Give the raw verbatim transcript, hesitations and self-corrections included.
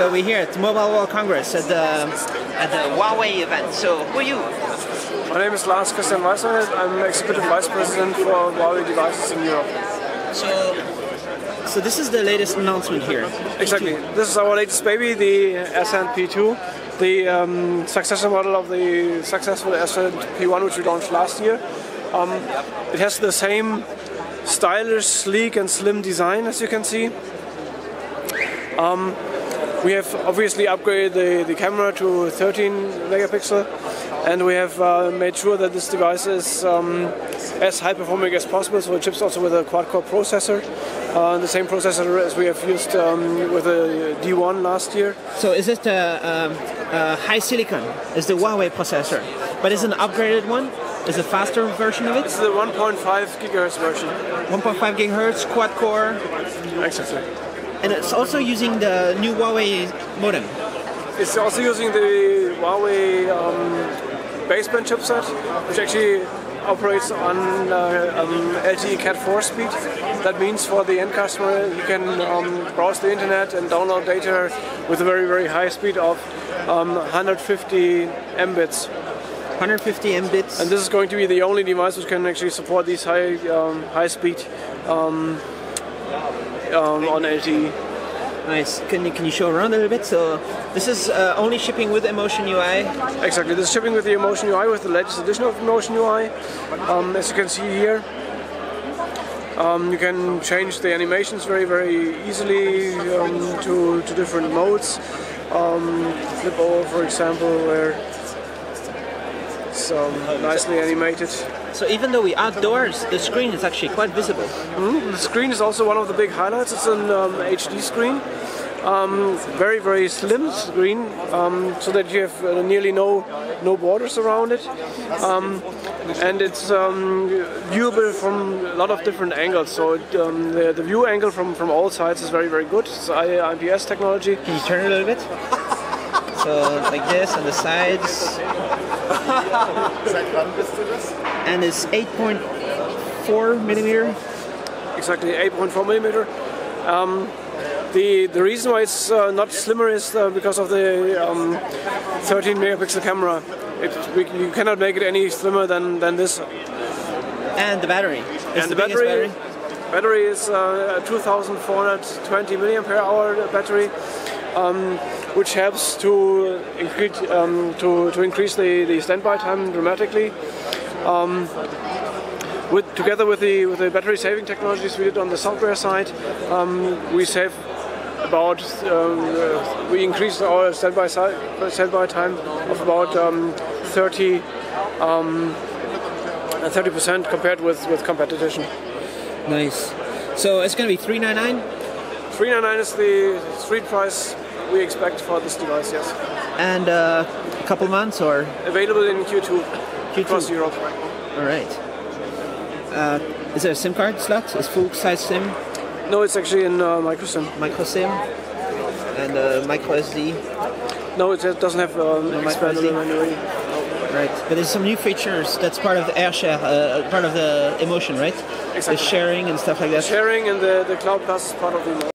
So we're here at Mobile World Congress at the, at the Huawei event. So who are you? My name is Lars Christian Weiserhead. I'm Executive Vice President for Huawei devices in Europe. So. So this is the latest announcement here. Exactly. P two. This is our latest baby, the Ascend P two, the um, successor model of the successful Ascend P one, which we launched last year. Um, it has the same stylish, sleek and slim design, as you can see. Um, we have obviously upgraded the, the camera to thirteen megapixel, and we have uh, made sure that this device is um, as high performing as possible, so it ships also with a quad-core processor. Uh, the same processor as we have used um, with the D one last year. So is it a, a, a high silicon? Is the Huawei processor, but it's an upgraded one? Is a faster version of it? It's the one point five gigahertz version. one point five gigahertz quad core. Exactly. And it's also using the new Huawei modem. It's also using the Huawei um, baseband chipset, which actually operates on uh, um, L T E Cat four speed. That means for the end customer, you can um, browse the internet and download data with a very, very high speed of um, one hundred fifty megabits. one hundred fifty megabits. And this is going to be the only device which can actually support these high, um, high speed um, um, on L T E. Nice. Can you, can you show around a little bit? So this is uh, only shipping with Emotion U I? Exactly. This is shipping with the Emotion U I, with the latest edition of Emotion U I. Um, as you can see here, um, you can change the animations very, very easily um, to, to different modes. Um, flip over, for example, where it's um, nicely animated. So even though we're outdoors, the screen is actually quite visible. Mm-hmm. The screen is also one of the big highlights. It's an um, H D screen, um, very, very slim screen, um, so that you have uh, nearly no no borders around it, um, and it's um, viewable from a lot of different angles. So it, um, the, the view angle from from all sides is very, very good. It's I P S technology. Can you turn a little bit? So like this on the sides. And it's eight point four millimeter. Exactly, eight point four millimeter. Um, the the reason why it's uh, not slimmer is uh, because of the um, thirteen megapixel camera. It, we, you cannot make it any slimmer than than this. And the battery. It's and the, the battery. Battery. Battery is uh, a two thousand four hundred twenty milliampere hour battery. Um, which helps to increase um, to, to increase the, the standby time dramatically. Um, with, together with the with the battery saving technologies we did on the software side, um, we save about um, we increased our standby standby time of about um, thirty um, thirty percent compared with with competition. Nice. So it's going to be three ninety-nine. three ninety-nine is the street price we expect for this device, yes. And uh, a couple months, or? Available in Q two, Q two. Across Europe. All right. Uh, is there a SIM card slot? Is full-size SIM? No, it's actually in uh, micro SIM. Micro SIM and uh, micro S D. No, it doesn't have um, no expandable memory. Right, but there's some new features. That's part of the Air Share, uh, part of the Emotion, right? Exactly. The sharing and stuff like that. Sharing and the, the Cloud Plus is part of the Emotion.